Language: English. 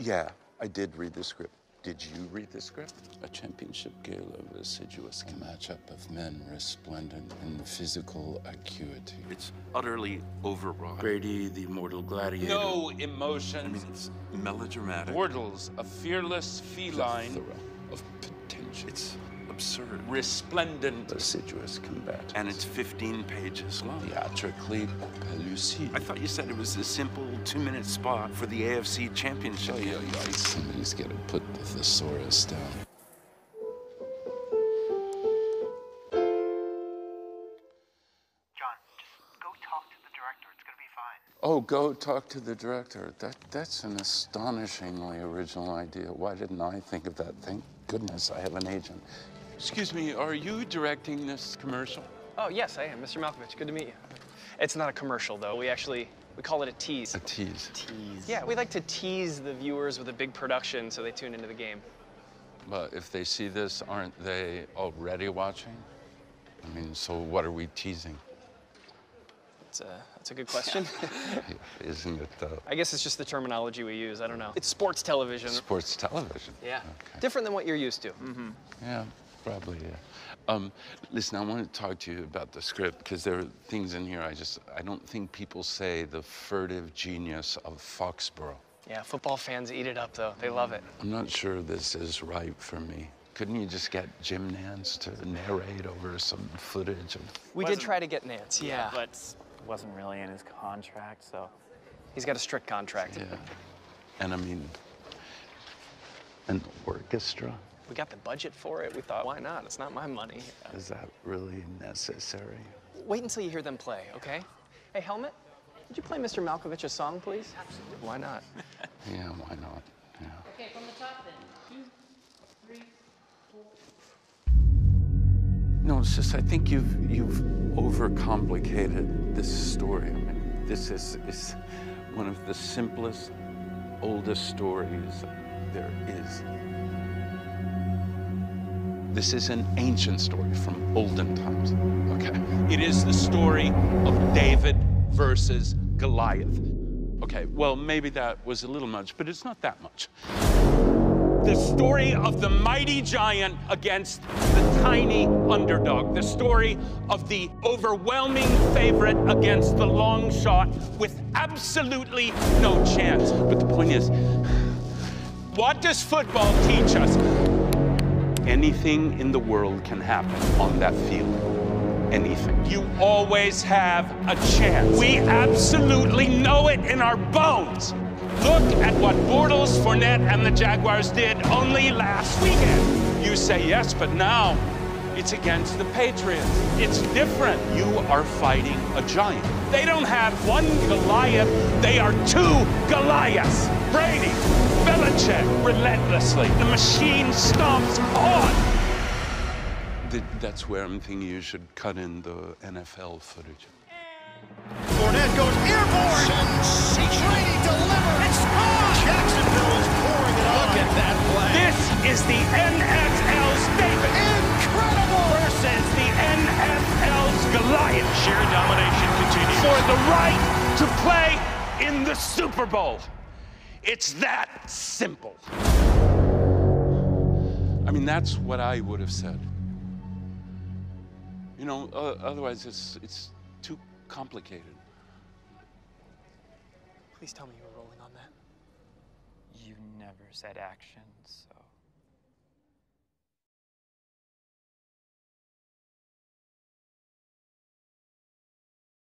Yeah, I did read the script. Did you read the script? A championship gale of assiduous, a matchup of men resplendent in physical acuity. It's utterly overwrought. Brady, the immortal gladiator. No emotions. I mean, it's melodramatic. Bortles, a fearless feline. Plethora of potential. It's absurd. Resplendent. Assiduous combatants. And it's 15 pages long. Theatrically pellucid. I thought you said it was a simple 2-minute spot for the AFC Championship. Oh, yeah, yeah. Somebody's got to put the thesaurus down. John, just go talk to the director. It's going to be fine. Oh, go talk to the director. That's an astonishingly original idea. Why didn't I think of that? Thank goodness I have an agent. Excuse me, are you directing this commercial? Oh, yes, I am. Mr. Malkovich, good to meet you. It's not a commercial, though. We call it a tease. A tease. Tease. Yeah, we like to tease the viewers with a big production so they tune into the game. But if they see this, aren't they already watching? I mean, so what are we teasing? That's a good question. Isn't it, though? I guess it's just the terminology we use. I don't know. It's sports television. Sports television? Yeah. Okay. Different than what you're used to. Mm-hmm. Yeah. Probably, yeah. Listen, I want to talk to you about the script because there are things in here I don't think people say. The furtive genius of Foxborough. Yeah, football fans eat it up, though. They love it. I'm not sure this is right for me. Couldn't you just get Jim Nantz to narrate over some footage? We did try to get Nantz, yeah. But it wasn't really in his contract, so... He's got a strict contract. Yeah. And I mean, an orchestra? We got the budget for it. We thought, why not? It's not my money. Is that really necessary? Wait until you hear them play, okay? Hey, Helmut, would you play Mr. Malkovich a song, please? Absolutely. Why not? Yeah, why not? Yeah. Okay, from the top then. 2, 3, 4. No, it's just I think you've overcomplicated this story. I mean, this is one of the simplest, oldest stories there is. This is an ancient story from olden times, okay? It is the story of David versus Goliath. Okay, well, maybe that was a little much, but it's not that much. The story of the mighty giant against the tiny underdog. The story of the overwhelming favorite against the long shot with absolutely no chance. But the point is, what does football teach us? Anything in the world can happen on that field. Anything. You always have a chance. We absolutely know it in our bones. Look at what Bortles, Fournette, and the Jaguars did only last weekend. You say yes, but now it's against the Patriots. It's different. You are fighting a giant. They don't have one Goliath. They are two Goliaths. Brady, Belichick, relentlessly. The machine stomps on. That's where I'm thinking you should cut in the NFL footage. Fournette goes airborne. Sensational. Brady delivers. It's gone. Jacksonville is pouring it on. Look at that play. This is the NFL's David. Incredible. Versus the NFL's Goliath. Sheer domination continues. For the right to play in the Super Bowl. It's that simple. I mean, that's what I would have said. You know, otherwise it's too complicated. Please tell me you were rolling on that. You never said action, so...